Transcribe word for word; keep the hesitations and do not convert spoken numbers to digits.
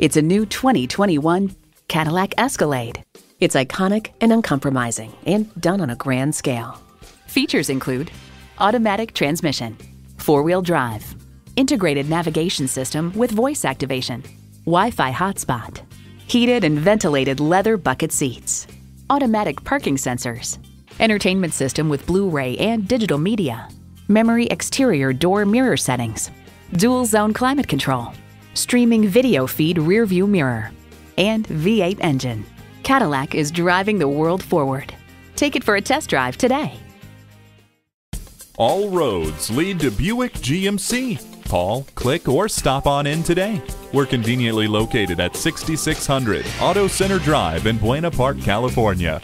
It's a new twenty twenty-one Cadillac Escalade. It's iconic and uncompromising and done on a grand scale. Features include automatic transmission, four-wheel drive, integrated navigation system with voice activation, Wi-Fi hotspot, heated and ventilated leather bucket seats, automatic parking sensors, entertainment system with Blu-ray and digital media, memory exterior door mirror settings, dual zone climate control, streaming video feed rear view mirror, and V eight engine. Cadillac is driving the world forward. Take it for a test drive today. All roads lead to Buick G M C. Call, click, or stop on in today. We're conveniently located at sixty-six hundred Auto Center Drive in Buena Park, California.